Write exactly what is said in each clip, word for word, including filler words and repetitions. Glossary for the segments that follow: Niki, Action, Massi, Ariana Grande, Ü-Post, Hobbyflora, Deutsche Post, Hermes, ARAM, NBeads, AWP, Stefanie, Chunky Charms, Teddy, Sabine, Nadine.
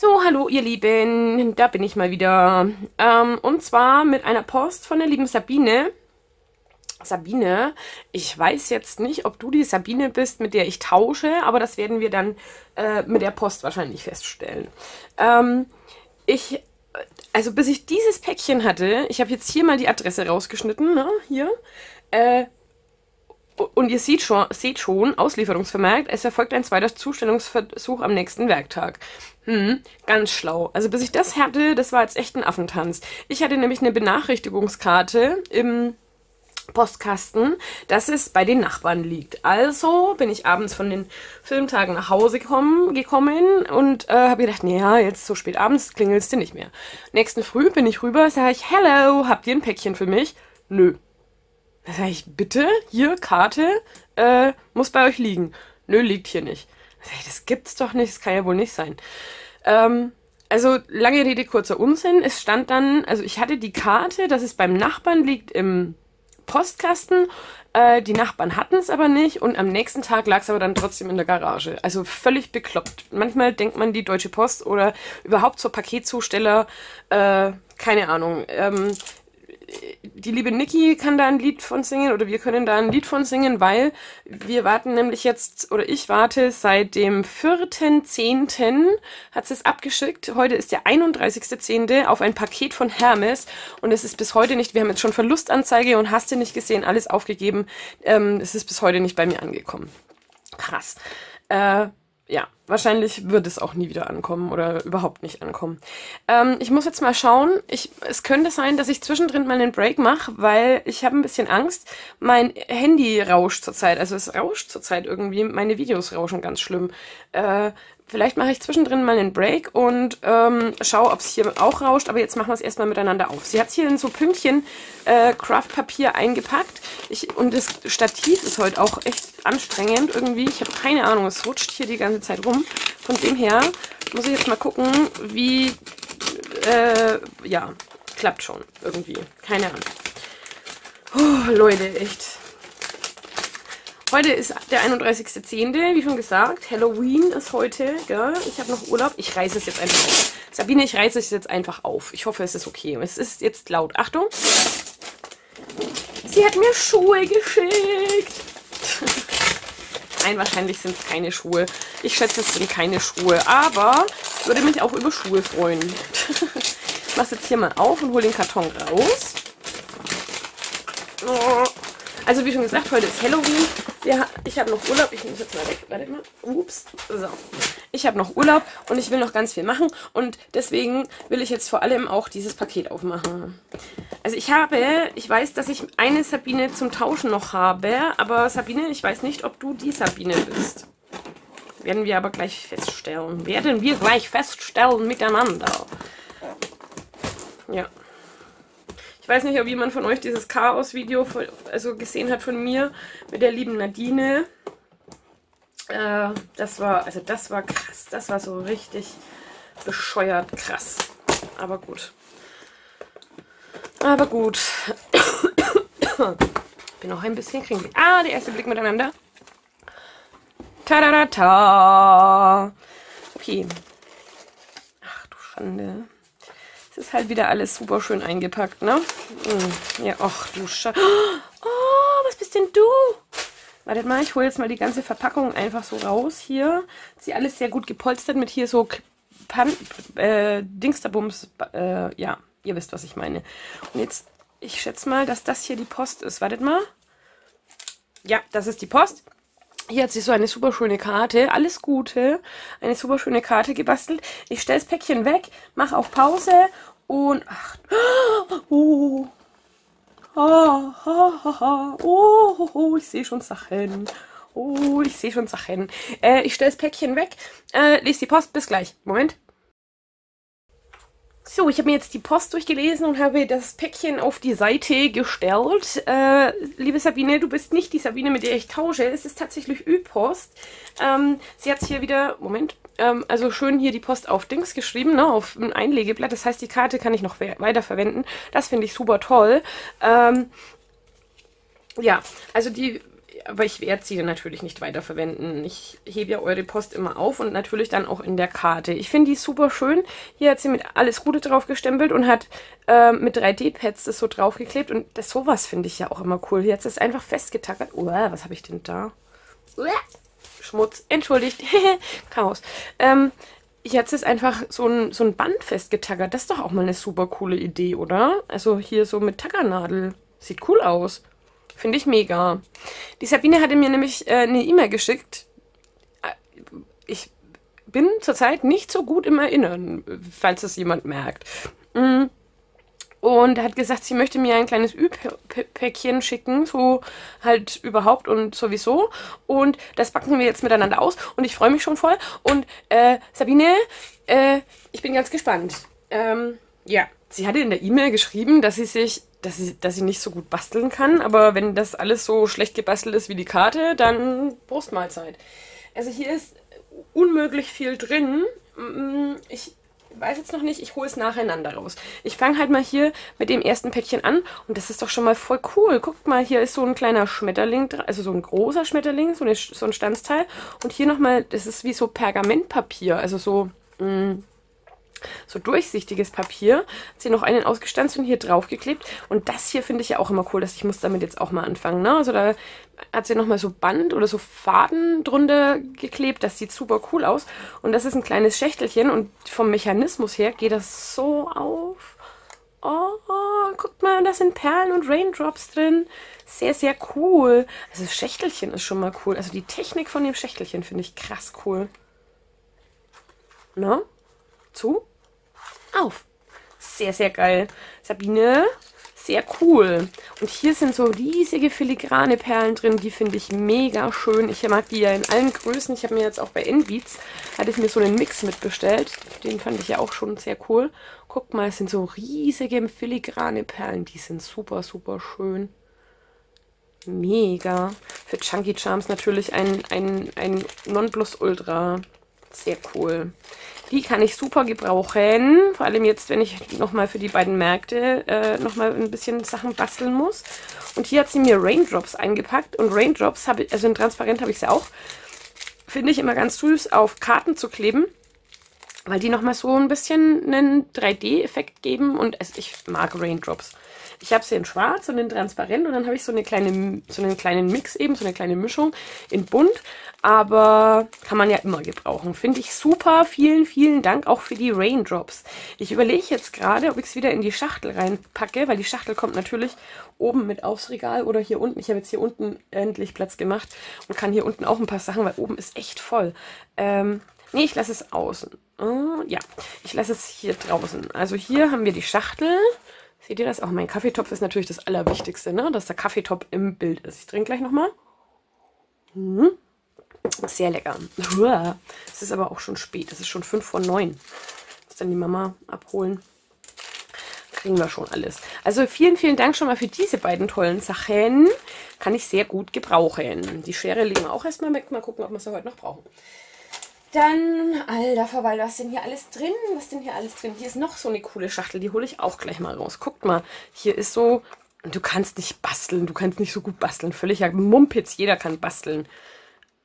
So, hallo ihr Lieben, da bin ich mal wieder. Ähm, und zwar mit einer Post von der lieben Sabine. Sabine, ich weiß jetzt nicht, ob du die Sabine bist, mit der ich tausche, aber das werden wir dann äh, mit der Post wahrscheinlich feststellen. Ähm, ich, also bis ich dieses Päckchen hatte, ich habe jetzt hier mal die Adresse rausgeschnitten, ne, hier, äh, und ihr seht schon, seht schon, Auslieferungsvermerkt, es erfolgt ein zweiter Zustellungsversuch am nächsten Werktag. Hm, ganz schlau. Also bis ich das hatte, das war jetzt echt ein Affentanz. Ich hatte nämlich eine Benachrichtigungskarte im Postkasten, dass es bei den Nachbarn liegt. Also bin ich abends von den Filmtagen nach Hause gekommen, gekommen und äh, habe gedacht, naja, jetzt so spät abends klingelst du nicht mehr. Nächsten Früh bin ich rüber, sage ich, hello, habt ihr ein Päckchen für mich? Nö. Da sage ich, bitte, hier, Karte, äh, muss bei euch liegen. Nö, liegt hier nicht. Da sage ich, das gibt's doch nicht, das kann ja wohl nicht sein. Ähm, also, lange Rede, kurzer Unsinn. Es stand dann, also ich hatte die Karte, dass es beim Nachbarn liegt im Postkasten. Äh, die Nachbarn hatten es aber nicht und am nächsten Tag lag es aber dann trotzdem in der Garage. Also völlig bekloppt. Manchmal denkt man, die Deutsche Post oder überhaupt so Paketzusteller, äh, keine Ahnung, ähm, die liebe Niki kann da ein Lied von singen oder wir können da ein Lied von singen, weil wir warten nämlich jetzt, oder ich warte seit dem vierten zehnten hat sie es abgeschickt. Heute ist der einunddreißigste zehnte auf ein Paket von Hermes und es ist bis heute nicht, wir haben jetzt schon Verlustanzeige und hast du nicht gesehen, alles aufgegeben. Ähm, es ist bis heute nicht bei mir angekommen. Krass. Äh, ja, wahrscheinlich wird es auch nie wieder ankommen oder überhaupt nicht ankommen. Ähm, ich muss jetzt mal schauen. Ich, es könnte sein, dass ich zwischendrin mal einen Break mache, weil ich habe ein bisschen Angst. Mein Handy rauscht zurzeit. Also es rauscht zurzeit irgendwie. Meine Videos rauschen ganz schlimm. Äh, vielleicht mache ich zwischendrin mal einen Break und ähm, schaue, ob es hier auch rauscht. Aber jetzt machen wir es erstmal miteinander auf. Sie hat es hier in so Pünktchen äh, Craftpapier eingepackt. Ich, und das Stativ ist heute auch echt anstrengend irgendwie. Ich habe keine Ahnung. Es rutscht hier die ganze Zeit rum. Von dem her muss ich jetzt mal gucken, wie, äh, ja, klappt schon irgendwie. Keine Ahnung. Oh, Leute, echt. Heute ist der einunddreißigste zehnte, wie schon gesagt. Halloween ist heute, gell? Ich habe noch Urlaub. Ich reiße es jetzt einfach auf. Sabine, ich reiße es jetzt einfach auf. Ich hoffe, es ist okay. Es ist jetzt laut. Achtung. Sie hat mir Schuhe geschickt. Nein, wahrscheinlich sind es keine Schuhe. Ich schätze, es sind keine Schuhe, aber ich würde mich auch über Schuhe freuen. Ich mache es jetzt hier mal auf und hole den Karton raus. Oh. Also wie schon gesagt, heute ist Halloween. Ja, ich habe noch Urlaub. Ich muss jetzt mal weg. Warte mal. Ups. So. Ich habe noch Urlaub und ich will noch ganz viel machen. Und deswegen will ich jetzt vor allem auch dieses Paket aufmachen. Also ich habe, ich weiß, dass ich eine Sabine zum Tauschen noch habe. Aber Sabine, ich weiß nicht, ob du die Sabine bist. Werden wir aber gleich feststellen. Werden wir gleich feststellen miteinander. Ja. Ich weiß nicht, ob jemand von euch dieses Chaos-Video also gesehen hat von mir mit der lieben Nadine. Äh, das war, also das war krass. Das war so richtig bescheuert krass. Aber gut. Aber gut. Bin auch ein bisschen kringelig. Ah, der erste Blick miteinander. Tadadata. Okay. Ach du Schande. Es ist halt wieder alles super schön eingepackt, ne? Ja, ach du Schande. Oh, was bist denn du? Wartet mal, ich hole jetzt mal die ganze Verpackung einfach so raus hier. Sie alles sehr gut gepolstert mit hier so Pan äh, Dingsterbums. Äh, ja, ihr wisst, was ich meine. Und jetzt, ich schätze mal, dass das hier die Post ist. Wartet mal. Ja, das ist die Post. Hier hat sie so eine super schöne Karte, alles Gute, eine super schöne Karte gebastelt. Ich stelle das Päckchen weg, mache auf Pause und... Ach, oh, oh, oh, oh, oh, ich sehe schon Sachen. Oh, ich sehe schon Sachen. Äh, ich stelle das Päckchen weg, äh, lese die Post, bis gleich. Moment. So, ich habe mir jetzt die Post durchgelesen und habe das Päckchen auf die Seite gestellt. Äh, liebe Sabine, du bist nicht die Sabine, mit der ich tausche. Es ist tatsächlich Ü-Post. Ähm, sie hat es hier wieder, Moment, ähm, also schön hier die Post auf Dings geschrieben, ne, auf ein Einlegeblatt. Das heißt, die Karte kann ich noch we weiterverwenden. Das finde ich super toll. Ähm, ja, also die... Aber ich werde sie natürlich nicht weiterverwenden. Ich hebe ja eure Post immer auf und natürlich dann auch in der Karte. Ich finde die super schön. Hier hat sie mit alles Gute drauf gestempelt und hat äh, mit drei D Pads das so draufgeklebt. Und das sowas finde ich ja auch immer cool. Jetzt ist einfach festgetackert. Uah, was habe ich denn da? Uah, Schmutz. Entschuldigt. Chaos. Ähm, jetzt ist einfach so ein, so ein Band festgetackert. Das ist doch auch mal eine super coole Idee, oder? Also hier so mit Tackernadel. Sieht cool aus. Finde ich mega. Die Sabine hatte mir nämlich äh, eine E-Mail geschickt. Ich bin zurzeit nicht so gut im Erinnern, falls es jemand merkt. Und hat gesagt, sie möchte mir ein kleines Ü-Päckchen schicken, so halt überhaupt und sowieso. Und das backen wir jetzt miteinander aus und ich freue mich schon voll. Und äh, Sabine, äh, ich bin ganz gespannt. Ähm, ja, sie hatte in der E-Mail geschrieben, dass sie sich... Dass ich, dass ich nicht so gut basteln kann, aber wenn das alles so schlecht gebastelt ist wie die Karte, dann Brustmahlzeit. Also hier ist unmöglich viel drin. Ich weiß jetzt noch nicht, ich hole es nacheinander raus. Ich fange halt mal hier mit dem ersten Päckchen an und das ist doch schon mal voll cool. Guckt mal, hier ist so ein kleiner Schmetterling, also so ein großer Schmetterling, so, eine, so ein Stanzteil. Und hier nochmal, das ist wie so Pergamentpapier, also so... Mh, so durchsichtiges Papier, hat sie noch einen ausgestanzt und hier draufgeklebt. Und das hier finde ich ja auch immer cool, dass ich muss damit jetzt auch mal anfangen. Ne? Also da hat sie nochmal so Band oder so Faden drunter geklebt. Das sieht super cool aus. Und das ist ein kleines Schächtelchen und vom Mechanismus her geht das so auf. Oh, oh, guckt mal, da sind Perlen und Raindrops drin. Sehr, sehr cool. Also das Schächtelchen ist schon mal cool. Also die Technik von dem Schächtelchen finde ich krass cool. Ne? Zu. Auf. Sehr, sehr geil. Sabine, sehr cool. Und hier sind so riesige filigrane Perlen drin. Die finde ich mega schön. Ich mag die ja in allen Größen. Ich habe mir jetzt auch bei NBeads, hatte ich mir so einen Mix mitbestellt. Den fand ich ja auch schon sehr cool. Guck mal, es sind so riesige filigrane Perlen. Die sind super, super schön. Mega. Für Chunky Charms natürlich ein, ein, ein Nonplusultra. Sehr cool. Die kann ich super gebrauchen, vor allem jetzt, wenn ich nochmal für die beiden Märkte äh, nochmal ein bisschen Sachen basteln muss. Und hier hat sie mir Raindrops eingepackt und Raindrops, habe ich, also in transparent habe ich sie auch, finde ich immer ganz süß, auf Karten zu kleben, weil die nochmal so ein bisschen einen drei D Effekt geben und also ich mag Raindrops. Ich habe sie in schwarz und in transparent und dann habe ich so, eine kleine, so einen kleinen Mix eben, so eine kleine Mischung in bunt. Aber kann man ja immer gebrauchen. Finde ich super. Vielen, vielen Dank auch für die Raindrops. Ich überlege jetzt gerade, ob ich es wieder in die Schachtel reinpacke, weil die Schachtel kommt natürlich oben mit aufs Regal oder hier unten. Ich habe jetzt hier unten endlich Platz gemacht und kann hier unten auch ein paar Sachen, weil oben ist echt voll. Ähm, nee, ich lasse es außen. Oh, ja, ich lasse es hier draußen. Also hier haben wir die Schachtel. Seht ihr das? Auch mein Kaffeetopf ist natürlich das Allerwichtigste, ne? Dass der Kaffeetopf im Bild ist. Ich trinke gleich nochmal. Hm. Sehr lecker. Uah. Es ist aber auch schon spät. Es ist schon fünf vor neun. Muss dann die Mama abholen. Kriegen wir schon alles. Also vielen, vielen Dank schon mal für diese beiden tollen Sachen. Kann ich sehr gut gebrauchen. Die Schere legen wir auch erstmal weg. Mal gucken, ob wir sie heute noch brauchen. Dann, alter Verwalter, was ist denn hier alles drin? Was ist denn hier alles drin? Hier ist noch so eine coole Schachtel, die hole ich auch gleich mal raus. Guckt mal, hier ist so, du kannst nicht basteln, du kannst nicht so gut basteln. Völliger Mumpitz, jeder kann basteln.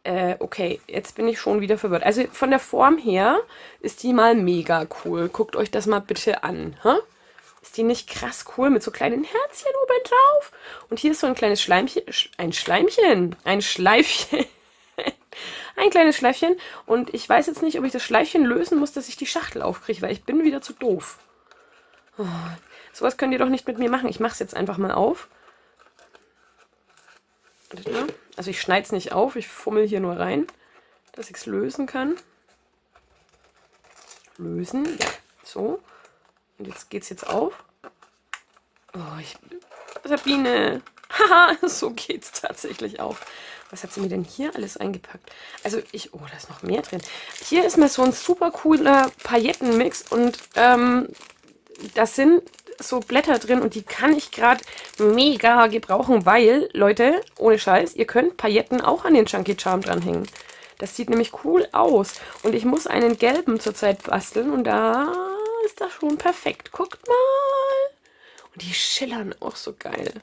Äh, okay, jetzt bin ich schon wieder verwirrt. Also von der Form her ist die mal mega cool. Guckt euch das mal bitte an, hä? Ist die nicht krass cool mit so kleinen Herzchen oben drauf? Und hier ist so ein kleines Schleimchen, ein Schleimchen, ein Schleifchen. Ein kleines Schleifchen und ich weiß jetzt nicht, ob ich das Schleifchen lösen muss, dass ich die Schachtel aufkriege, weil ich bin wieder zu doof. Oh, sowas könnt ihr doch nicht mit mir machen. Ich mache es jetzt einfach mal auf. Also ich schneide es nicht auf, ich fummel hier nur rein, dass ich es lösen kann. Lösen, ja, so. Und jetzt geht es jetzt auf. Oh, ich... Sabine! Haha, so geht's tatsächlich auf. Was hat sie mir denn hier alles eingepackt? Also ich, oh, da ist noch mehr drin. Hier ist mal so ein super cooler Paillettenmix und ähm, das sind so Blätter drin und die kann ich gerade mega gebrauchen, weil, Leute, ohne Scheiß, ihr könnt Pailletten auch an den Chunky Charm dranhängen. Das sieht nämlich cool aus und ich muss einen gelben zurzeit basteln und da ist das schon perfekt. Guckt mal! Und die schillern auch so geil.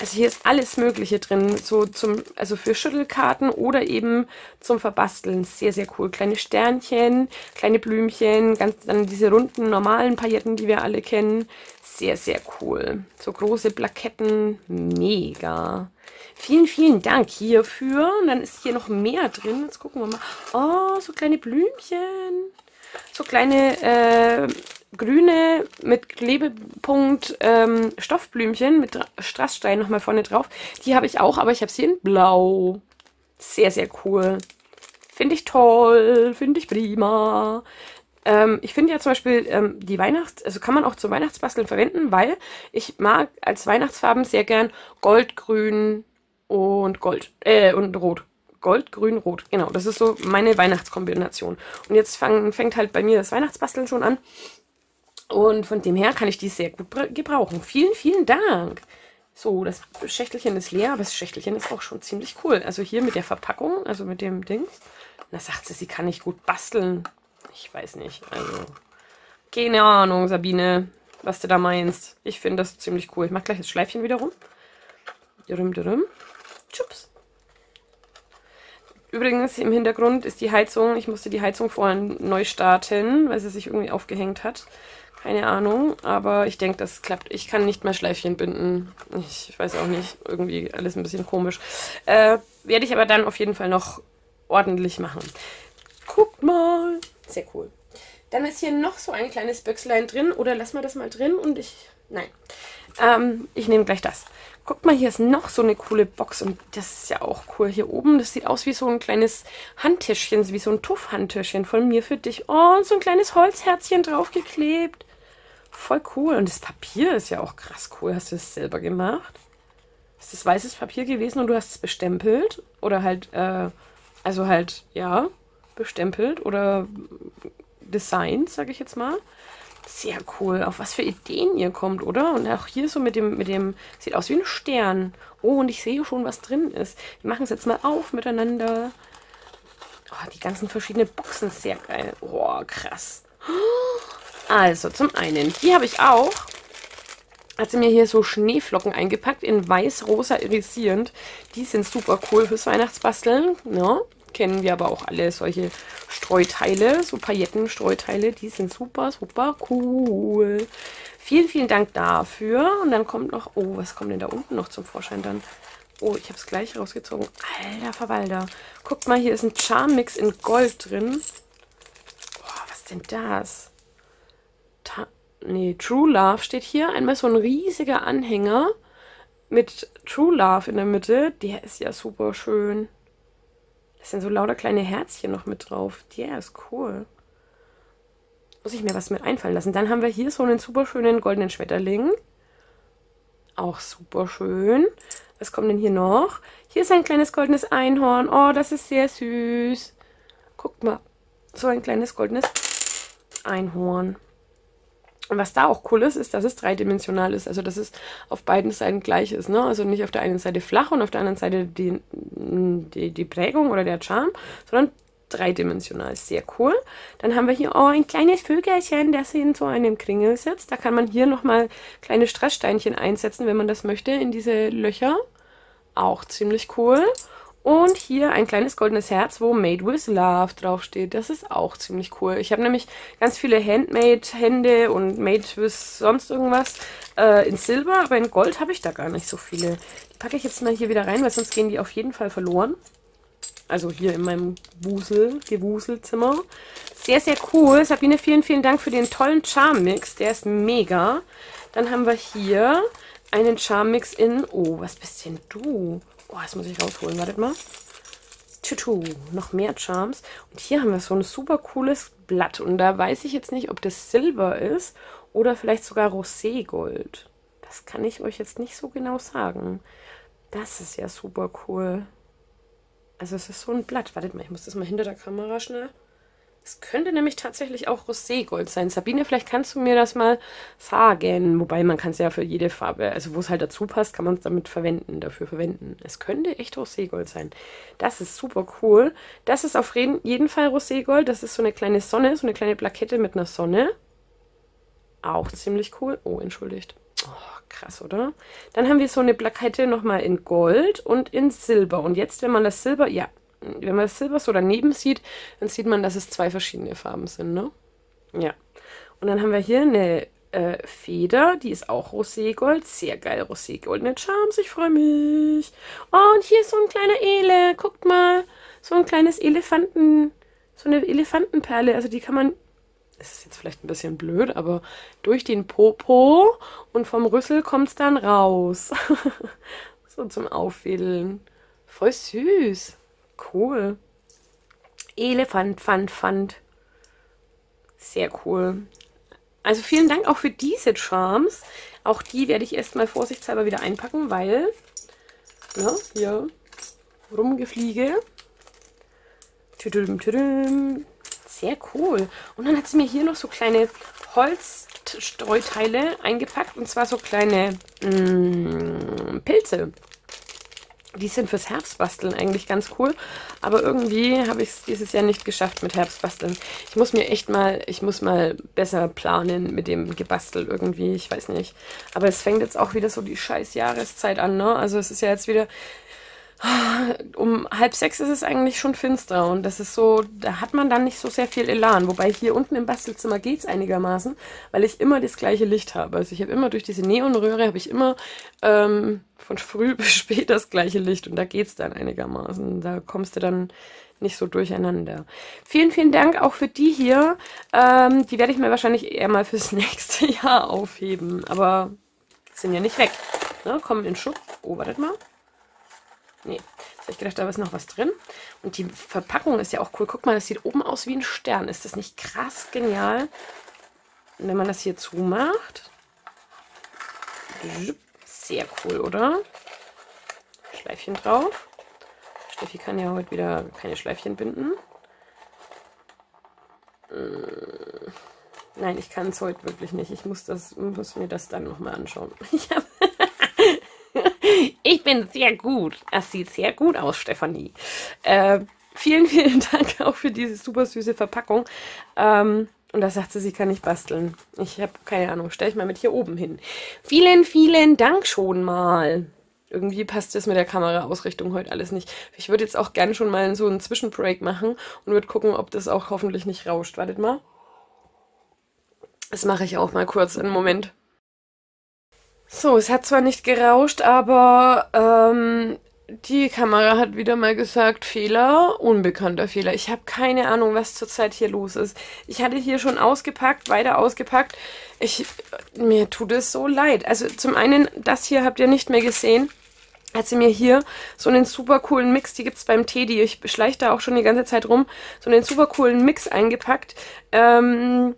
Also hier ist alles Mögliche drin, so zum, also für Schüttelkarten oder eben zum Verbasteln. Sehr, sehr cool. Kleine Sternchen, kleine Blümchen, ganz dann diese runden, normalen Pailletten, die wir alle kennen. Sehr, sehr cool. So große Plaketten. Mega. Vielen, vielen Dank hierfür. Und dann ist hier noch mehr drin. Jetzt gucken wir mal. Oh, so kleine Blümchen. So kleine äh, grüne mit Klebepunkt ähm, Stoffblümchen mit Strassstein nochmal vorne drauf. Die habe ich auch, aber ich habe sie in Blau. Sehr, sehr cool. Finde ich toll. Finde ich prima. Ähm, ich finde ja zum Beispiel ähm, die Weihnachts-, also kann man auch zum Weihnachtsbasteln verwenden, weil ich mag als Weihnachtsfarben sehr gern Gold, Grün und Gold, äh, und Rot. Gold, Grün, Rot, genau. Das ist so meine Weihnachtskombination. Und jetzt fang, fängt halt bei mir das Weihnachtsbasteln schon an. Und von dem her kann ich die sehr gut gebrauchen. Vielen, vielen Dank. So, das Schächtelchen ist leer, aber das Schächtelchen ist auch schon ziemlich cool. Also hier mit der Verpackung, also mit dem Ding. Da sagt sie, sie kann nicht gut basteln. Ich weiß nicht, also keine Ahnung, Sabine, was du da meinst. Ich finde das ziemlich cool. Ich mache gleich das Schleifchen wieder rum. Dürüm, dürüm. Tschups. Übrigens, im Hintergrund ist die Heizung. Ich musste die Heizung vorhin neu starten, weil sie sich irgendwie aufgehängt hat. Keine Ahnung, aber ich denke, das klappt. Ich kann nicht mehr Schleifchen binden. Ich weiß auch nicht, irgendwie alles ein bisschen komisch. Äh, werde ich aber dann auf jeden Fall noch ordentlich machen. Guckt mal. Sehr cool. Dann ist hier noch so ein kleines Büchslein drin. Oder lass mal das mal drin und ich... Nein. Ähm, ich nehme gleich das. Guckt mal, hier ist noch so eine coole Box. Und das ist ja auch cool. Hier oben, das sieht aus wie so ein kleines Handtischchen. Wie so ein Tuff-Handtischchen von mir für dich. Oh, und so ein kleines Holzherzchen draufgeklebt. Voll cool. Und das Papier ist ja auch krass cool. Hast du das selber gemacht? Ist das weißes Papier gewesen und du hast es bestempelt? Oder halt, äh, also halt, ja... bestempelt oder Design, sage ich jetzt mal. Sehr cool. Auf was für Ideen ihr kommt, oder? Und auch hier so mit dem, mit dem, sieht aus wie ein Stern. Oh, und ich sehe schon, was drin ist. Wir machen es jetzt mal auf miteinander. Oh, die ganzen verschiedenen Boxen, sehr geil. Oh, krass. Also, zum einen, die habe ich auch. Hat sie mir hier so Schneeflocken eingepackt, in weiß-rosa irisierend. Die sind super cool fürs Weihnachtsbasteln, ne? Kennen wir aber auch alle solche Streuteile, so Paillettenstreuteile, die sind super, super cool. Vielen, vielen Dank dafür. Und dann kommt noch, oh, was kommt denn da unten noch zum Vorschein dann? Oh, ich habe es gleich rausgezogen. Alter Verwalter. Guckt mal, hier ist ein Charm-Mix in Gold drin. Boah, was ist denn das? Ta nee, True Love steht hier. Einmal so ein riesiger Anhänger mit True Love in der Mitte. Der ist ja super schön. Da sind so lauter kleine Herzchen noch mit drauf. Der ist cool. Muss ich mir was mit einfallen lassen. Dann haben wir hier so einen super schönen goldenen Schmetterling. Auch super schön. Was kommt denn hier noch? Hier ist ein kleines goldenes Einhorn. Oh, das ist sehr süß. Guckt mal. So ein kleines goldenes Einhorn. Und was da auch cool ist, ist, dass es dreidimensional ist. Also, dass es auf beiden Seiten gleich ist, ne? Also nicht auf der einen Seite flach und auf der anderen Seite die, die, die Prägung oder der Charme, sondern dreidimensional. Sehr cool. Dann haben wir hier oh, ein kleines Vögelchen, das in so einem Kringel sitzt. Da kann man hier nochmal kleine Strasssteinchen einsetzen, wenn man das möchte, in diese Löcher. Auch ziemlich cool. Und hier ein kleines goldenes Herz, wo Made with Love draufsteht. Das ist auch ziemlich cool. Ich habe nämlich ganz viele Handmade-Hände und Made with sonst irgendwas äh, in Silber, aber in Gold habe ich da gar nicht so viele. Die packe ich jetzt mal hier wieder rein, weil sonst gehen die auf jeden Fall verloren. Also hier in meinem Wusel, Gewuselzimmer. Sehr, sehr cool. Sabine, vielen, vielen Dank für den tollen Charm-Mix. Der ist mega. Dann haben wir hier einen Charm-Mix in... Oh, was bist denn du? Oh, das muss ich rausholen. Wartet mal. Tutu. Noch mehr Charms. Und hier haben wir so ein super cooles Blatt. Und da weiß ich jetzt nicht, ob das Silber ist oder vielleicht sogar Roségold. Das kann ich euch jetzt nicht so genau sagen. Das ist ja super cool. Also es ist so ein Blatt. Wartet mal, ich muss das mal hinter der Kamera schnell... Es könnte nämlich tatsächlich auch Roségold sein. Sabine, vielleicht kannst du mir das mal sagen. Wobei, man kann es ja für jede Farbe, also wo es halt dazu passt, kann man es damit verwenden, dafür verwenden. Es könnte echt Roségold sein. Das ist super cool. Das ist auf jeden Fall Roségold. Das ist so eine kleine Sonne, so eine kleine Plakette mit einer Sonne. Auch ziemlich cool. Oh, entschuldigt. Oh, krass, oder? Dann haben wir so eine Plakette nochmal in Gold und in Silber. Und jetzt, wenn man das Silber, ja, wenn man das Silber so daneben sieht, dann sieht man, dass es zwei verschiedene Farben sind, ne? Ja. Und dann haben wir hier eine äh, Feder, die ist auch Roségold. Sehr geil, Roségold. Eine Charms, ich freue mich. Oh, und hier ist so ein kleiner Ele. Guckt mal. So ein kleines Elefanten, so eine Elefantenperle. Also die kann man, das ist jetzt vielleicht ein bisschen blöd, aber durch den Popo und vom Rüssel kommt es dann raus. So zum Aufwedeln. Voll süß. Cool. Elefant, Pfand, Pfand. Sehr cool. Also vielen Dank auch für diese Charms. Auch die werde ich erstmal vorsichtshalber wieder einpacken, weil, ne, hier rumgefliege. Tüdüm, tüdüm. Sehr cool. Und dann hat sie mir hier noch so kleine Holzstreuteile eingepackt. Und zwar so kleine mm, Pilze. Die sind fürs Herbstbasteln eigentlich ganz cool. Aber irgendwie habe ich es dieses Jahr nicht geschafft mit Herbstbasteln. Ich muss mir echt mal, ich muss mal besser planen mit dem Gebastel irgendwie. Ich weiß nicht. Aber es fängt jetzt auch wieder so die scheiß Jahreszeit an, ne? Also es ist ja jetzt wieder... Um halb sechs ist es eigentlich schon finster und das ist so, da hat man dann nicht so sehr viel Elan. Wobei hier unten im Bastelzimmer geht es einigermaßen, weil ich immer das gleiche Licht habe. Also ich habe immer durch diese Neonröhre, habe ich immer ähm, von früh bis spät das gleiche Licht und da geht es dann einigermaßen. Da kommst du dann nicht so durcheinander. Vielen, vielen Dank auch für die hier. Ähm, die werde ich mir wahrscheinlich eher mal fürs nächste Jahr aufheben, aber sind ja nicht weg. Ne? Kommen in Schub. Oh, wartet mal. Nee, jetzt habe ich gedacht, da ist noch was drin. Und die Verpackung ist ja auch cool. Guck mal, das sieht oben aus wie ein Stern. Ist das nicht krass genial? Und wenn man das hier zumacht. Sehr cool, oder? Schleifchen drauf. Steffi kann ja heute wieder keine Schleifchen binden. Nein, ich kann es heute wirklich nicht. Ich muss, das, muss mir das dann nochmal anschauen. Ich habe... Ich bin sehr gut. Das sieht sehr gut aus, Stefanie. Äh, vielen, vielen Dank auch für diese super süße Verpackung. Ähm, und da sagt sie, sie kann nicht basteln. Ich habe keine Ahnung. Stelle ich mal mit hier oben hin. Vielen, vielen Dank schon mal. Irgendwie passt das mit der Kameraausrichtung heute alles nicht. Ich würde jetzt auch gerne schon mal so einen Zwischenbreak machen und würde gucken, ob das auch hoffentlich nicht rauscht. Wartet mal. Das mache ich auch mal kurz einen Moment. So, es hat zwar nicht gerauscht, aber ähm, die Kamera hat wieder mal gesagt, Fehler, unbekannter Fehler. Ich habe keine Ahnung, was zurzeit hier los ist. Ich hatte hier schon ausgepackt, weiter ausgepackt. Ich, mir tut es so leid. Also zum einen, das hier habt ihr nicht mehr gesehen. Hat sie mir hier so einen super coolen Mix, die gibt es beim Teddy. Ich schleiche da auch schon die ganze Zeit rum. So einen super coolen Mix eingepackt. Ähm...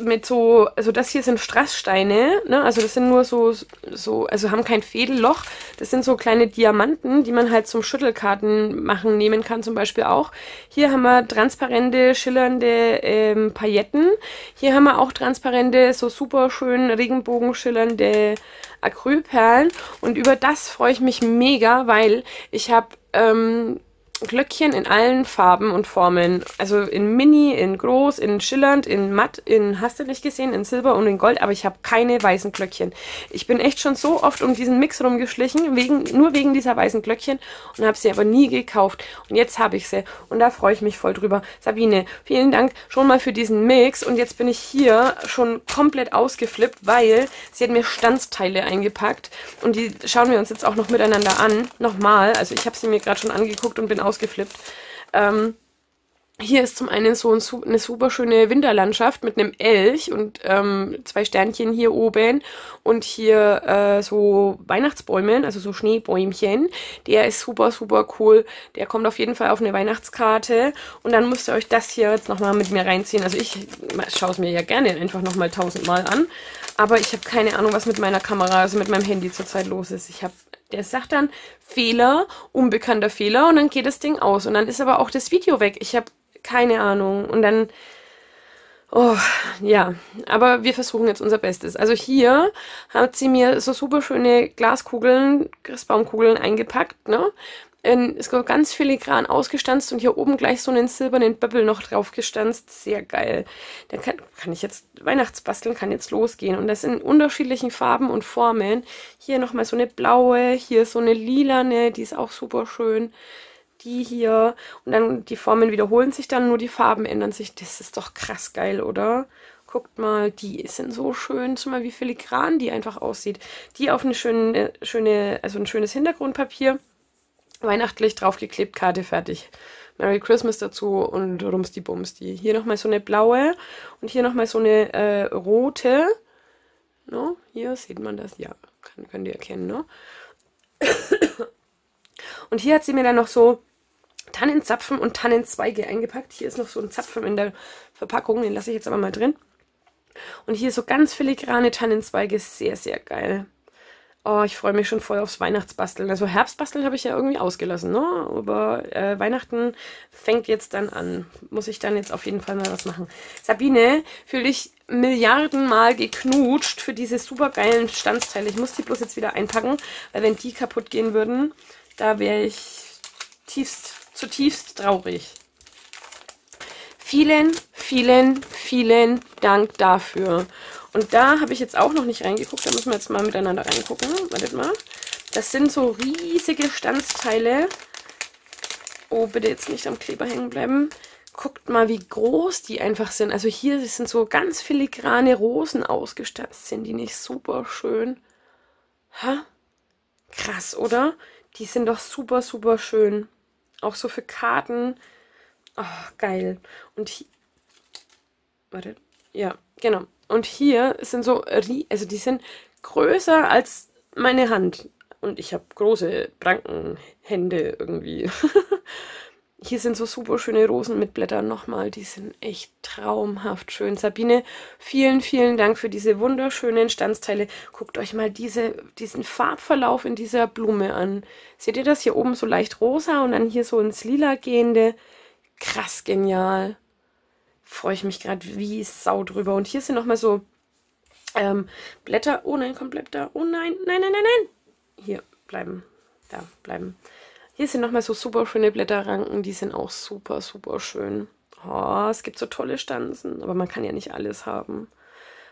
mit so, also das hier sind Strasssteine, ne? Also das sind nur so, so, also haben kein Fädelloch, das sind so kleine Diamanten, die man halt zum Schüttelkarten machen, nehmen kann zum Beispiel auch. Hier haben wir transparente, schillernde ähm, Pailletten, hier haben wir auch transparente, so super schön regenbogenschillernde Acrylperlen und über das freue ich mich mega, weil ich habe, ähm, Glöckchen in allen Farben und Formen, also in Mini, in Groß, in Schillernd, in Matt, in hast du nicht gesehen, in Silber und in Gold, aber ich habe keine weißen Glöckchen. Ich bin echt schon so oft um diesen Mix rumgeschlichen, wegen, nur wegen dieser weißen Glöckchen und habe sie aber nie gekauft. Und jetzt habe ich sie und da freue ich mich voll drüber. Sabine, vielen Dank schon mal für diesen Mix und jetzt bin ich hier schon komplett ausgeflippt, weil sie hat mir Stanzteile eingepackt und die schauen wir uns jetzt auch noch miteinander an. Nochmal, also ich habe sie mir gerade schon angeguckt und bin ausgeflippt. Ähm, hier ist zum einen so ein, eine super schöne Winterlandschaft mit einem Elch und ähm, zwei Sternchen hier oben und hier äh, so Weihnachtsbäumen, also so Schneebäumchen. Der ist super, super cool. Der kommt auf jeden Fall auf eine Weihnachtskarte und dann müsst ihr euch das hier jetzt nochmal mit mir reinziehen. Also ich schaue es mir ja gerne einfach nochmal tausendmal an, aber ich habe keine Ahnung, was mit meiner Kamera, also mit meinem Handy zurzeit los ist. Ich habe Der sagt dann Fehler, unbekannter Fehler und dann geht das Ding aus. Und dann ist aber auch das Video weg. Ich habe keine Ahnung. Und dann, oh, ja. Aber wir versuchen jetzt unser Bestes. Also hier hat sie mir so super schöne Glaskugeln, Christbaumkugeln eingepackt, ne? in, ist ganz filigran ausgestanzt und hier oben gleich so einen silbernen Böppel noch drauf gestanzt. Sehr geil. Dann kann, kann ich jetzt Weihnachtsbasteln, kann jetzt losgehen. Und das in unterschiedlichen Farben und Formen. Hier nochmal so eine blaue, hier so eine lilane, die ist auch super schön. Die hier. Und dann die Formen wiederholen sich dann, nur die Farben ändern sich. Das ist doch krass geil, oder? Guckt mal, die sind so schön. Schau mal, wie filigran die einfach aussieht. Die auf eine schöne, schöne, also ein schönes Hintergrundpapier. Weihnachtlich draufgeklebt, Karte fertig. Merry Christmas dazu und Rumsti-Bumsti. Hier nochmal so eine blaue und hier nochmal so eine äh, rote. No? Hier sieht man das. Ja, kann, könnt ihr erkennen, ne? Und hier hat sie mir dann noch so Tannenzapfen und Tannenzweige eingepackt. Hier ist noch so ein Zapfen in der Verpackung, den lasse ich jetzt aber mal drin. Und hier so ganz filigrane Tannenzweige, sehr, sehr geil. Oh, ich freue mich schon voll aufs Weihnachtsbasteln. Also Herbstbasteln habe ich ja irgendwie ausgelassen, ne? Aber äh, Weihnachten fängt jetzt dann an. Muss ich dann jetzt auf jeden Fall mal was machen. Sabine, fühle ich milliardenmal geknutscht für diese super geilen Stanzteile. Ich muss die bloß jetzt wieder einpacken, weil wenn die kaputt gehen würden, da wäre ich tiefst, zutiefst traurig. Vielen, vielen, vielen Dank dafür. Und da habe ich jetzt auch noch nicht reingeguckt. Da müssen wir jetzt mal miteinander reingucken. Wartet mal. Das sind so riesige Stanzteile. Oh, bitte jetzt nicht am Kleber hängen bleiben. Guckt mal, wie groß die einfach sind. Also hier sind so ganz filigrane Rosen ausgestanzt. Sind die nicht super schön? Ha? Krass, oder? Die sind doch super, super schön. Auch so für Karten. Oh, geil. Und hier... Warte. Ja, genau. Und hier sind so, also die sind größer als meine Hand. Und ich habe große Prankenhände irgendwie. Hier sind so super schöne Rosen mit Blättern nochmal. Die sind echt traumhaft schön. Sabine, vielen, vielen Dank für diese wunderschönen Stanzteile. Guckt euch mal diese, diesen Farbverlauf in dieser Blume an. Seht ihr das? Hier oben so leicht rosa und dann hier so ins Lila gehende. Krass genial. Freue ich mich gerade wie Sau drüber. Und hier sind nochmal so ähm, Blätter. Oh nein, kommt Blätter. Oh nein, nein, nein, nein, nein. Hier bleiben. Da bleiben. Hier sind nochmal so super schöne Blätterranken. Die sind auch super, super schön. Oh, es gibt so tolle Stanzen. Aber man kann ja nicht alles haben.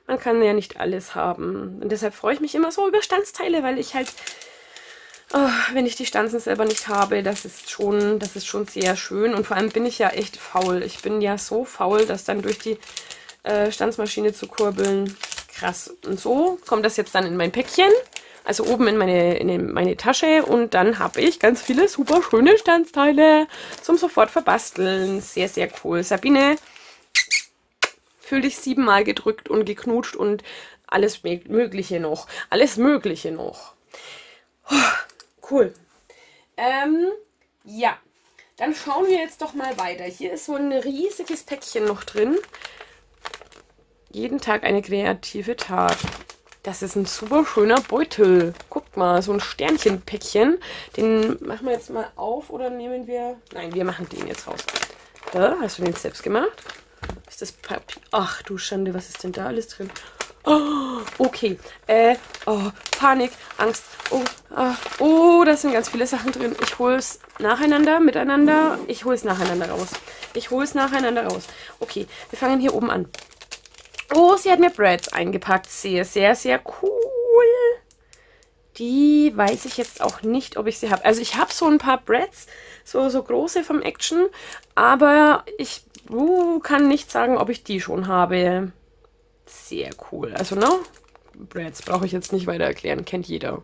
Man kann ja nicht alles haben. Und deshalb freue ich mich immer so über Stanzteile, weil ich halt... Oh, wenn ich die Stanzen selber nicht habe, das ist schon, das ist schon sehr schön. Und vor allem bin ich ja echt faul. Ich bin ja so faul, das dann durch die äh, Stanzmaschine zu kurbeln. Krass. Und so kommt das jetzt dann in mein Päckchen. Also oben in meine, in meine Tasche. Und dann habe ich ganz viele super schöne Stanzteile zum sofort verbasteln. Sehr, sehr cool. Sabine, fühl dich siebenmal gedrückt und geknutscht und alles Mögliche noch. Alles Mögliche noch. Oh. Cool. Ähm, ja, dann schauen wir jetzt doch mal weiter. Hier ist so ein riesiges Päckchen noch drin. Jeden Tag eine kreative Tat. Das ist ein super schöner Beutel. Guckt mal, so ein Sternchenpäckchen. Den machen wir jetzt mal auf oder nehmen wir... Nein, wir machen den jetzt raus. Da, hast du den selbst gemacht? Ist das Papier? Ach du Schande, was ist denn da alles drin? Oh, okay. Äh, oh, Panik, Angst. Oh, ah, oh, da sind ganz viele Sachen drin. Ich hole es nacheinander, miteinander. Ich hole es nacheinander raus. Ich hole es nacheinander raus. Okay, wir fangen hier oben an. Oh, sie hat mir Breads eingepackt. Sehr, sehr, sehr cool. Die weiß ich jetzt auch nicht, ob ich sie habe. Also ich habe so ein paar Breads, so, so große vom Action. Aber ich uh, kann nicht sagen, ob ich die schon habe. Sehr cool. Also, ne? Breads brauche ich jetzt nicht weiter erklären. Kennt jeder.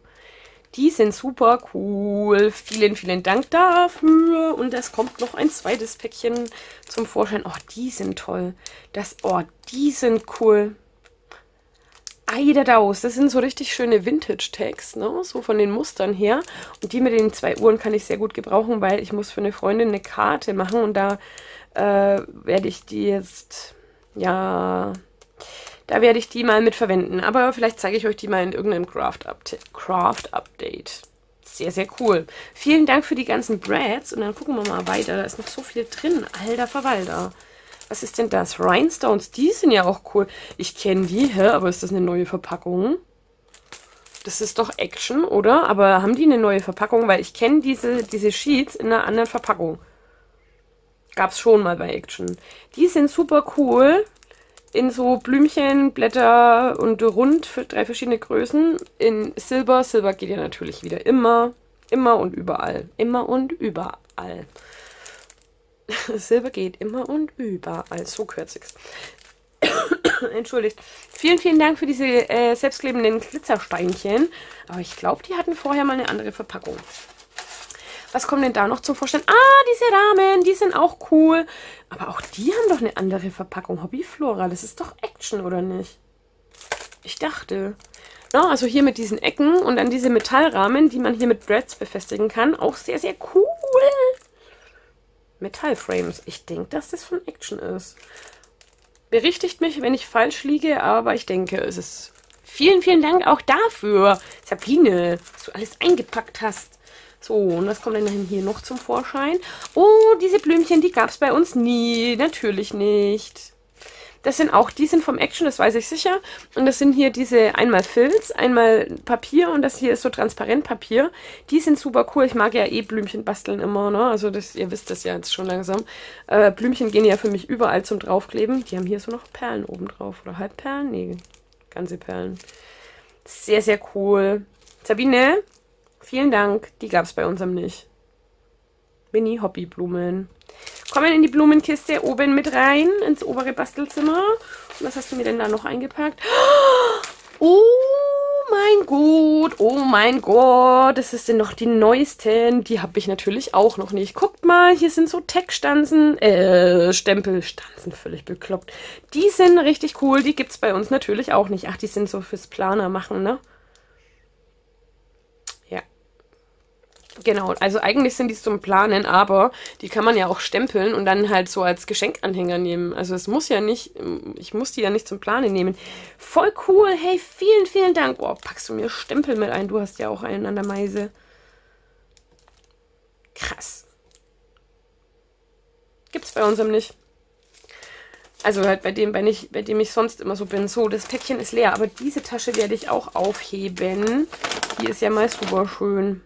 Die sind super cool. Vielen, vielen Dank dafür. Und es kommt noch ein zweites Päckchen zum Vorschein. Oh, die sind toll. Das, oh, die sind cool. Eidadaus. Das sind so richtig schöne Vintage-Tags, ne? So von den Mustern her. Und die mit den zwei Uhren kann ich sehr gut gebrauchen, weil ich muss für eine Freundin eine Karte machen. Und da äh, werde ich die jetzt, ja... Da werde ich die mal mit verwenden. Aber vielleicht zeige ich euch die mal in irgendeinem Craft-Update. Sehr, sehr cool. Vielen Dank für die ganzen Breads. Und dann gucken wir mal weiter. Da ist noch so viel drin. Alter Verwalter. Was ist denn das? Rhinestones. Die sind ja auch cool. Ich kenne die, hä? Aber ist das eine neue Verpackung? Das ist doch Action, oder? Aber haben die eine neue Verpackung? Weil ich kenne diese, diese Sheets in einer anderen Verpackung. Gab's schon mal bei Action. Die sind super cool. In so Blümchen, Blätter und rund für drei verschiedene Größen. In Silber. Silber geht ja natürlich wieder immer. Immer und überall. Immer und überall. Silber geht immer und überall. So kürzig's. Entschuldigt. Vielen, vielen Dank für diese äh, selbstklebenden Glitzersteinchen. Aber ich glaube, die hatten vorher mal eine andere Verpackung. Was kommt denn da noch zum Vorstellen? Ah, diese Rahmen, die sind auch cool. Aber auch die haben doch eine andere Verpackung. Hobbyflora, das ist doch Action, oder nicht? Ich dachte. No, also hier mit diesen Ecken und dann diese Metallrahmen, die man hier mit Threads befestigen kann. Auch sehr, sehr cool. Metallframes. Ich denke, dass das von Action ist. Berichtigt mich, wenn ich falsch liege, aber ich denke, es ist... Vielen, vielen Dank auch dafür, Sabine, dass du alles eingepackt hast. So, und was kommt denn hier noch zum Vorschein? Oh, diese Blümchen, die gab es bei uns nie. Natürlich nicht. Das sind auch, die sind vom Action, das weiß ich sicher. Und das sind hier diese einmal Filz, einmal Papier und das hier ist so transparent Papier. Die sind super cool. Ich mag ja eh Blümchen basteln immer, ne? Also das, ihr wisst das ja jetzt schon langsam. Äh, Blümchen gehen ja für mich überall zum Draufkleben. Die haben hier so noch Perlen oben drauf. Oder Halbperlen? Nee, ganze Perlen. Sehr, sehr cool. Sabine, vielen Dank. Die gab es bei unserem nicht. Mini-Hobbyblumen. Kommen in die Blumenkiste oben mit rein, ins obere Bastelzimmer. Und was hast du mir denn da noch eingepackt? Oh mein Gott, oh mein Gott, das ist denn noch die neuesten. Die habe ich natürlich auch noch nicht. Guckt mal, hier sind so Tech-Stanzen, äh, Stempelstanzen, völlig bekloppt. Die sind richtig cool, die gibt es bei uns natürlich auch nicht. Ach, die sind so fürs Planer machen, ne? Genau, also eigentlich sind die zum Planen, aber die kann man ja auch stempeln und dann halt so als Geschenkanhänger nehmen. Also es muss ja nicht, ich muss die ja nicht zum Planen nehmen. Voll cool, hey, vielen, vielen Dank. Oh, packst du mir Stempel mit ein? Du hast ja auch einen an der Meise. Krass. Gibt's bei unserem nicht. Also halt bei dem, bei, nicht, bei dem ich sonst immer so bin. So, das Päckchen ist leer, aber diese Tasche werde ich auch aufheben. Die ist ja mal super schön.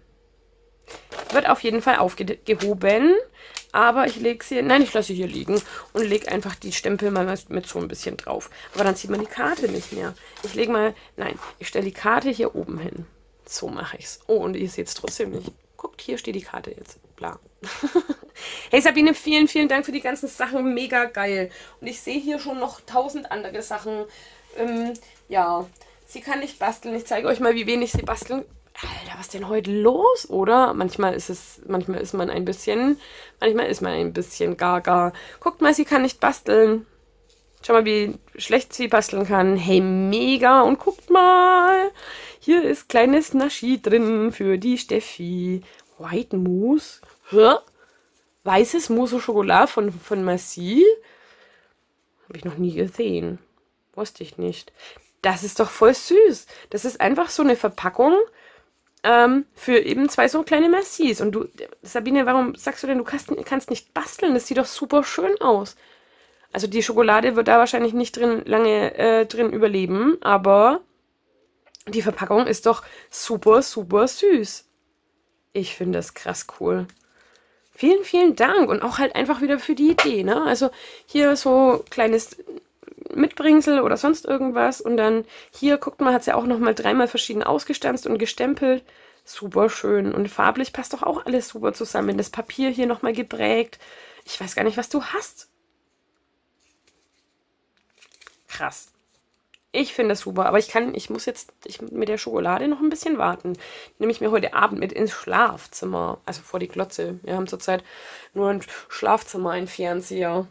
Wird auf jeden Fall aufgehoben, aber ich lege sie, nein, ich lasse sie hier liegen und lege einfach die Stempel mal mit so ein bisschen drauf. Aber dann sieht man die Karte nicht mehr. Ich lege mal, nein, ich stelle die Karte hier oben hin. So mache ich es. Oh, und ihr seht es trotzdem nicht. Guckt, hier steht die Karte jetzt. Bla. Hey Sabine, vielen, vielen Dank für die ganzen Sachen. Mega geil. Und ich sehe hier schon noch tausend andere Sachen. Ähm, ja, sie kann nicht basteln. Ich zeige euch mal, wie wenig sie basteln. Alter, was ist denn heute los, oder? Manchmal ist es, manchmal ist man ein bisschen, manchmal ist man ein bisschen gaga. Guckt mal, sie kann nicht basteln. Schau mal, wie schlecht sie basteln kann. Hey, mega. Und guckt mal, hier ist kleines Naschi drin für die Steffi. White Mousse. Hä? Weißes Mousse au Chocolat von, von Massi. Habe ich noch nie gesehen. Wusste ich nicht. Das ist doch voll süß. Das ist einfach so eine Verpackung für eben zwei so kleine Massis. Und du, Sabine, warum sagst du denn, du kannst, kannst nicht basteln? Das sieht doch super schön aus. Also die Schokolade wird da wahrscheinlich nicht drin lange äh, drin überleben, aber die Verpackung ist doch super, super süß. Ich finde das krass cool. Vielen, vielen Dank. Und auch halt einfach wieder für die Idee, ne? Also hier so kleines Mitbringsel oder sonst irgendwas und dann hier, guckt mal, hat es ja auch nochmal dreimal verschieden ausgestanzt und gestempelt. Super schön und farblich passt doch auch alles super zusammen. Das Papier hier nochmal geprägt. Ich weiß gar nicht, was du hast. Krass. Ich finde das super, aber ich kann, ich muss jetzt ich mit der Schokolade noch ein bisschen warten. Nehme ich mir heute Abend mit ins Schlafzimmer, also vor die Glotze. Wir haben zurzeit nur ein Schlafzimmer, ein Fernseher.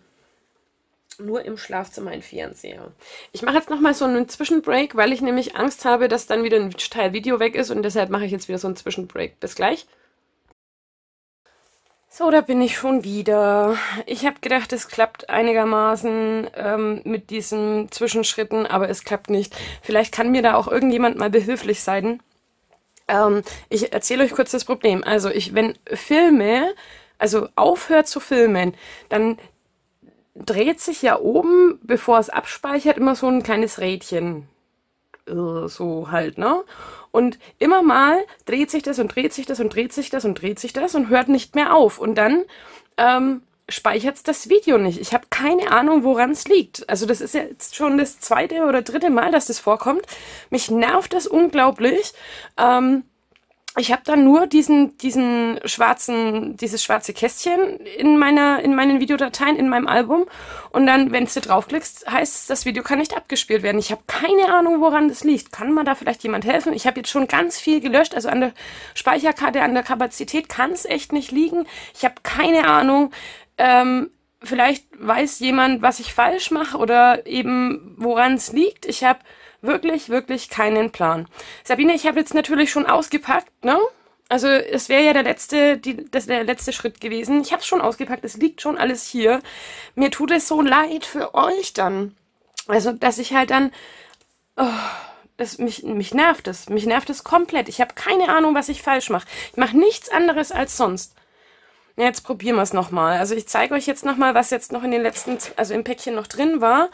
Nur im Schlafzimmer ein Fernseher. Ich mache jetzt nochmal so einen Zwischenbreak, weil ich nämlich Angst habe, dass dann wieder ein Teil Video weg ist und deshalb mache ich jetzt wieder so einen Zwischenbreak. Bis gleich. So, da bin ich schon wieder. Ich habe gedacht, es klappt einigermaßen ähm, mit diesen Zwischenschritten, aber es klappt nicht. Vielleicht kann mir da auch irgendjemand mal behilflich sein. Ähm, ich erzähle euch kurz das Problem. Also, ich, wenn Filme, also aufhört zu filmen, dann dreht sich ja oben, bevor es abspeichert, immer so ein kleines Rädchen. so halt, ne? Und immer mal dreht sich das und dreht sich das und dreht sich das und dreht sich das und hört nicht mehr auf. Und dann ähm, speichert es das Video nicht. Ich habe keine Ahnung, woran es liegt. Also das ist jetzt schon das zweite oder dritte Mal, dass das vorkommt. Mich nervt das unglaublich. Ähm, ich habe dann nur diesen, diesen schwarzen, dieses schwarze Kästchen in meiner, in meinen Videodateien, in meinem Album. Und dann, wenn du draufklickst, heißt es, das Video kann nicht abgespielt werden. Ich habe keine Ahnung, woran das liegt. Kann mir da vielleicht jemand helfen? Ich habe jetzt schon ganz viel gelöscht. Also an der Speicherkarte, an der Kapazität kann es echt nicht liegen. Ich habe keine Ahnung. Ähm, vielleicht weiß jemand, was ich falsch mache oder eben woran es liegt. Ich habe wirklich, wirklich keinen Plan. Sabine, ich habe jetzt natürlich schon ausgepackt, ne? Also es wäre ja der letzte, die, das der letzte Schritt gewesen. Ich habe es schon ausgepackt, es liegt schon alles hier. Mir tut es so leid für euch dann. Also, dass ich halt dann... Oh. Das, mich, mich nervt es. Mich nervt es komplett. Ich habe keine Ahnung, was ich falsch mache. Ich mache nichts anderes als sonst. Ja, jetzt probieren wir es nochmal. Also ich zeige euch jetzt nochmal, was jetzt noch in den letzten, also im Päckchen noch drin war.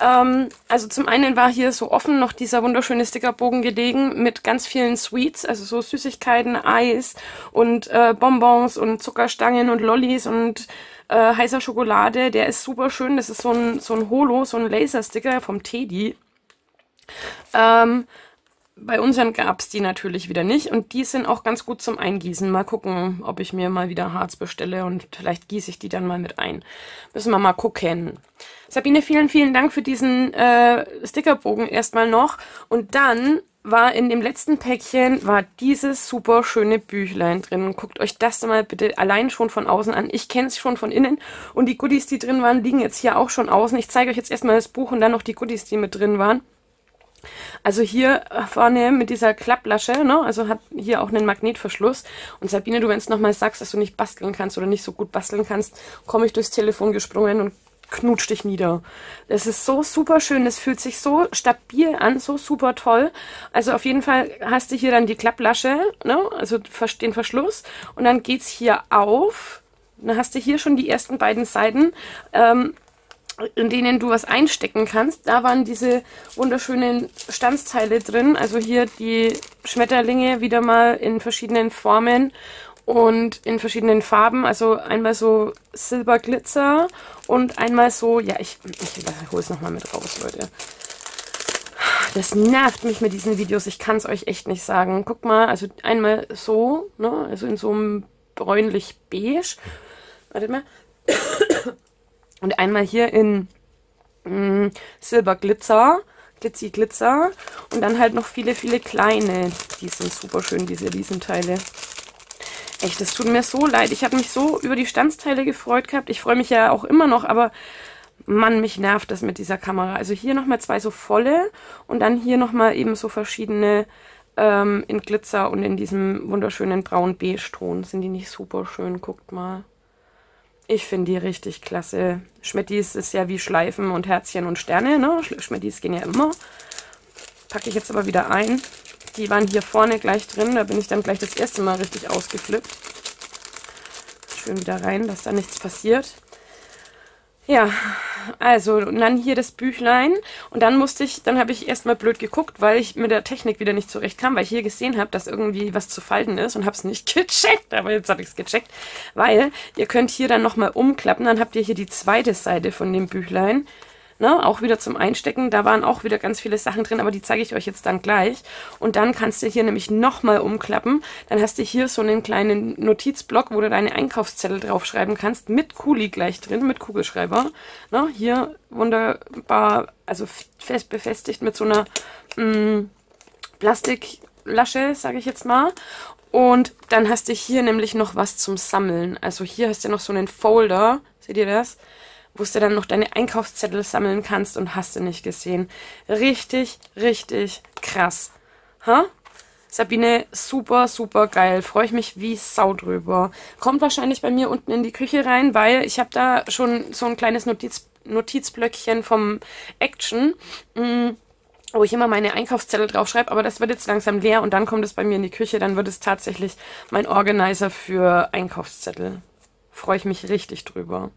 Ähm, also zum einen war hier so offen noch dieser wunderschöne Stickerbogen gelegen mit ganz vielen Sweets, also so Süßigkeiten, Eis und äh, Bonbons und Zuckerstangen und Lollis und äh, heißer Schokolade. Der ist super schön. Das ist so ein, so ein Holo, so ein Lasersticker vom Teddy. Ähm, bei unseren gab es die natürlich wieder nicht und die sind auch ganz gut zum Eingießen. Mal gucken, ob ich mir mal wieder Harz bestelle und vielleicht gieße ich die dann mal mit ein. Müssen wir mal gucken. Sabine, vielen, vielen Dank für diesen äh, Stickerbogen erstmal noch. Und dann war in dem letzten Päckchen war dieses super schöne Büchlein drin. Guckt euch das mal bitte allein schon von außen an. Ich kenne es schon von innen und die Goodies, die drin waren, liegen jetzt hier auch schon außen. Ich zeige euch jetzt erstmal das Buch und dann noch die Goodies, die mit drin waren. Also hier vorne mit dieser Klapplasche, ne? Also hat hier auch einen Magnetverschluss. Und Sabine, du, wenn es nochmal sagst, dass du nicht basteln kannst oder nicht so gut basteln kannst, komme ich durchs Telefon gesprungen und knutsch dich nieder. Das ist so super schön, das fühlt sich so stabil an, so super toll. Also auf jeden Fall hast du hier dann die Klapplasche, ne? Also den Verschluss und dann geht es hier auf. Dann hast du hier schon die ersten beiden Seiten, ähm, in denen du was einstecken kannst. Da waren diese wunderschönen Stanzteile drin. Also hier die Schmetterlinge wieder mal in verschiedenen Formen und in verschiedenen Farben. Also einmal so Silberglitzer und einmal so... Ja, ich, ich hole es nochmal mit raus, Leute. Das nervt mich mit diesen Videos. Ich kann es euch echt nicht sagen. Guck mal, also einmal so, ne? Also in so einem bräunlich-beige. Wartet mal. Und einmal hier in mh, Silberglitzer, Glitzi-Glitzer und dann halt noch viele, viele kleine. Die sind super schön, diese Riesenteile. Echt, das tut mir so leid. Ich habe mich so über die Stanzteile gefreut gehabt. Ich freue mich ja auch immer noch, aber Mann, mich nervt das mit dieser Kamera. Also hier nochmal zwei so volle und dann hier nochmal eben so verschiedene ähm, in Glitzer und in diesem wunderschönen braun-beige-Ton. Sind die nicht super schön? Guckt mal. Ich finde die richtig klasse. Schmettis ist ja wie Schleifen und Herzchen und Sterne, ne? Schmettis gehen ja immer. Packe ich jetzt aber wieder ein. Die waren hier vorne gleich drin. Da bin ich dann gleich das erste Mal richtig ausgeflippt. Schön wieder rein, dass da nichts passiert. Ja, also und dann hier das Büchlein. Und dann musste ich, dann habe ich erstmal blöd geguckt, weil ich mit der Technik wieder nicht zurechtkam, weil ich hier gesehen habe, dass irgendwie was zu falten ist und habe es nicht gecheckt. Aber jetzt habe ich es gecheckt, weil ihr könnt hier dann nochmal umklappen. Dann habt ihr hier die zweite Seite von dem Büchlein. Ne, auch wieder zum Einstecken. Da waren auch wieder ganz viele Sachen drin, aber die zeige ich euch jetzt dann gleich. Und dann kannst du hier nämlich nochmal umklappen. Dann hast du hier so einen kleinen Notizblock, wo du deine Einkaufszettel draufschreiben kannst, mit Kuli gleich drin, mit Kugelschreiber. Ne, hier wunderbar, also fest befestigt mit so einer mh, Plastiklasche, sage ich jetzt mal. Und dann hast du hier nämlich noch was zum Sammeln. Also hier hast du noch so einen Folder, seht ihr das? Wo du dann noch deine Einkaufszettel sammeln kannst und hast du nicht gesehen. Richtig, richtig krass. Ha? Sabine, super, super geil. Freue ich mich wie Sau drüber. Kommt wahrscheinlich bei mir unten in die Küche rein, weil ich habe da schon so ein kleines Notiz Notizblöckchen vom Action, mh, wo ich immer meine Einkaufszettel draufschreibe, aber das wird jetzt langsam leer und dann kommt es bei mir in die Küche. Dann wird es tatsächlich mein Organizer für Einkaufszettel. Freue ich mich richtig drüber.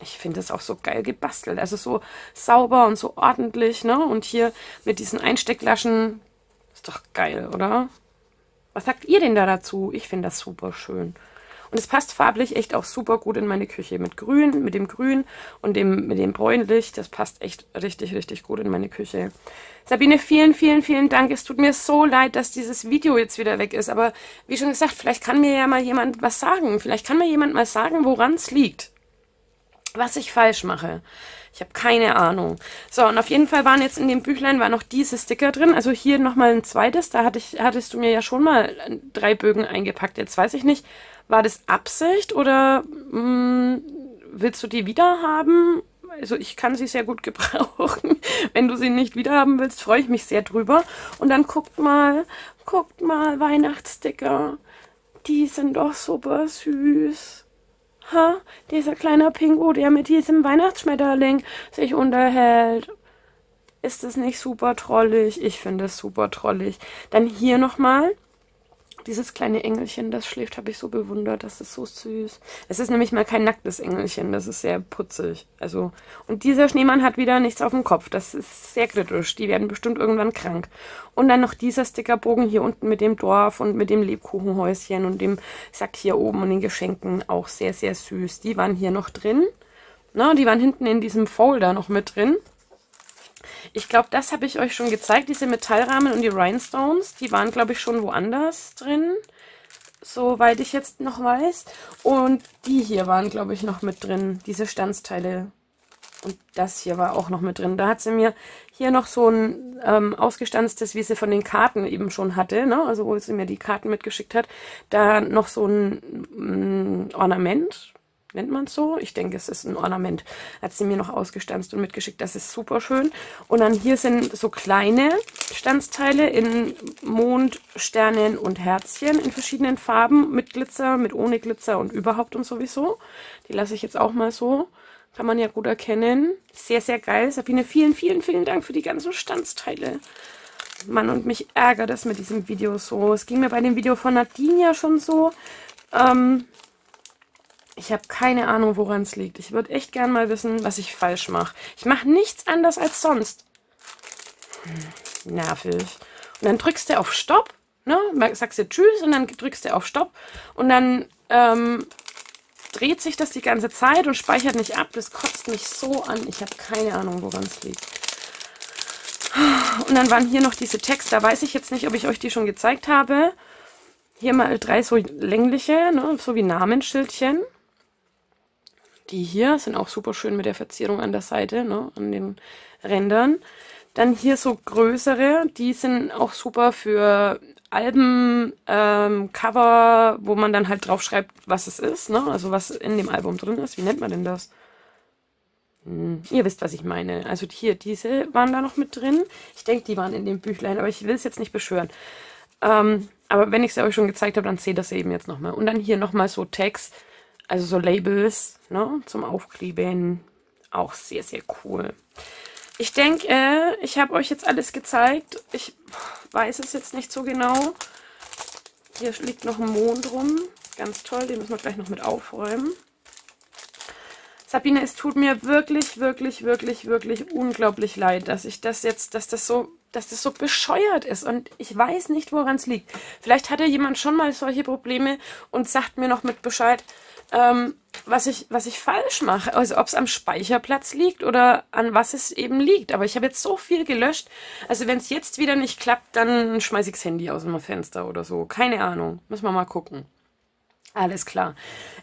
Ich finde das auch so geil gebastelt. Also so sauber und so ordentlich, ne? Und hier mit diesen Einstecklaschen. Ist doch geil, oder? Was sagt ihr denn da dazu? Ich finde das super schön. Und es passt farblich echt auch super gut in meine Küche. Mit Grün, mit dem Grün und dem, mit dem Bräunlich. Das passt echt richtig, richtig gut in meine Küche. Sabine, vielen, vielen, vielen Dank. Es tut mir so leid, dass dieses Video jetzt wieder weg ist. Aber wie schon gesagt, vielleicht kann mir ja mal jemand was sagen. Vielleicht kann mir jemand mal sagen, woran es liegt. Was ich falsch mache. Ich habe keine Ahnung. So, und auf jeden Fall waren jetzt in dem Büchlein war noch diese Sticker drin. Also hier nochmal ein zweites. Da hatte ich, hattest du mir ja schon mal drei Bögen eingepackt. Jetzt weiß ich nicht, war das Absicht oder mh, willst du die wieder haben? Also ich kann sie sehr gut gebrauchen. Wenn du sie nicht wieder haben willst, freue ich mich sehr drüber. Und dann guckt mal, guckt mal, Weihnachtssticker. Die sind doch super süß. Ha, dieser kleine Pingu, der mit diesem Weihnachtsschmetterling sich unterhält. Ist das nicht super trollig? Ich finde es super trollig. Dann hier nochmal. Dieses kleine Engelchen, das schläft, habe ich so bewundert. Das ist so süß. Es ist nämlich mal kein nacktes Engelchen. Das ist sehr putzig. Also, und dieser Schneemann hat wieder nichts auf dem Kopf. Das ist sehr kritisch. Die werden bestimmt irgendwann krank. Und dann noch dieser Stickerbogen hier unten mit dem Dorf und mit dem Lebkuchenhäuschen und dem Sack hier oben und den Geschenken. Auch sehr, sehr süß. Die waren hier noch drin. Na, die waren hinten in diesem Folder noch mit drin. Ich glaube, das habe ich euch schon gezeigt, diese Metallrahmen und die Rhinestones. Die waren, glaube ich, schon woanders drin, soweit ich jetzt noch weiß. Und die hier waren, glaube ich, noch mit drin, diese Stanzteile. Und das hier war auch noch mit drin. Da hat sie mir hier noch so ein ähm, ausgestanztes, wie sie von den Karten eben schon hatte, ne? Also wo sie mir die Karten mitgeschickt hat, da noch so ein mm, Ornament. Nennt man es so? Ich denke, es ist ein Ornament. Hat sie mir noch ausgestanzt und mitgeschickt. Das ist super schön. Und dann hier sind so kleine Stanzteile in Mond, Sternen und Herzchen in verschiedenen Farben. Mit Glitzer, mit ohne Glitzer und überhaupt und sowieso. Die lasse ich jetzt auch mal so. Kann man ja gut erkennen. Sehr, sehr geil. Sabine, vielen, vielen, vielen Dank für die ganzen Stanzteile. Mann, und mich ärgert das mit diesem Video so. Es ging mir bei dem Video von Nadine ja schon so. Ähm... Ich habe keine Ahnung, woran es liegt. Ich würde echt gern mal wissen, was ich falsch mache. Ich mache nichts anders als sonst. Hm, nervig. Und dann drückst du auf Stopp, ne? Sagst du Tschüss und dann drückst du auf Stopp. Und dann ähm, dreht sich das die ganze Zeit und speichert nicht ab. Das kotzt mich so an. Ich habe keine Ahnung, woran es liegt. Und dann waren hier noch diese Texte. Da weiß ich jetzt nicht, ob ich euch die schon gezeigt habe. Hier mal drei so längliche, ne? So wie Namensschildchen. Die hier sind auch super schön mit der Verzierung an der Seite, ne, an den Rändern. Dann hier so größere, die sind auch super für Alben, ähm, Cover, wo man dann halt draufschreibt, was es ist, ne, also was in dem Album drin ist. Wie nennt man denn das? Hm, ihr wisst, was ich meine. Also hier, diese waren da noch mit drin. Ich denke, die waren in dem Büchlein, aber ich will es jetzt nicht beschwören. Ähm, aber wenn ich es euch schon gezeigt habe, dann seht ihr das eben jetzt nochmal. Und dann hier nochmal so Tags. Also so Labels, ne, zum Aufkleben, auch sehr, sehr cool. Ich denke, äh, ich habe euch jetzt alles gezeigt. Ich weiß es jetzt nicht so genau. Hier liegt noch ein Mond rum, ganz toll, den müssen wir gleich noch mit aufräumen. Sabine, es tut mir wirklich, wirklich, wirklich, wirklich unglaublich leid, dass ich das jetzt, dass das so... dass das so bescheuert ist und ich weiß nicht, woran es liegt. Vielleicht hatte jemand schon mal solche Probleme und sagt mir noch mit Bescheid, ähm, was ich, was ich falsch mache. Also ob es am Speicherplatz liegt oder an was es eben liegt. Aber ich habe jetzt so viel gelöscht. Also wenn es jetzt wieder nicht klappt, dann schmeiße ich das Handy aus dem Fenster oder so. Keine Ahnung. Müssen wir mal gucken. Alles klar.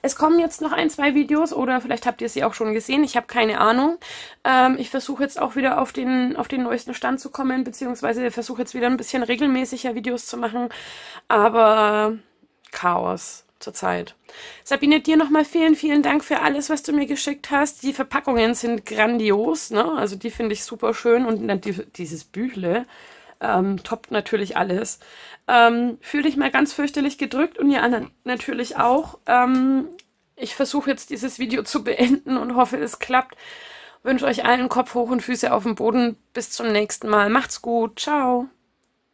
Es kommen jetzt noch ein, zwei Videos oder vielleicht habt ihr sie auch schon gesehen. Ich habe keine Ahnung. Ähm, ich versuche jetzt auch wieder auf den, auf den neuesten Stand zu kommen, beziehungsweise versuche jetzt wieder ein bisschen regelmäßiger Videos zu machen. Aber Chaos zurzeit. Sabine, dir nochmal vielen, vielen Dank für alles, was du mir geschickt hast. Die Verpackungen sind grandios, ne? Also die finde ich super schön und dann die, dieses Büchle. Ähm, toppt natürlich alles. Ähm, Fühle dich mal ganz fürchterlich gedrückt und ihr anderen natürlich auch. Ähm, ich versuche jetzt dieses Video zu beenden und hoffe, es klappt. Wünsche euch allen Kopf hoch und Füße auf dem Boden. Bis zum nächsten Mal. Macht's gut. Ciao.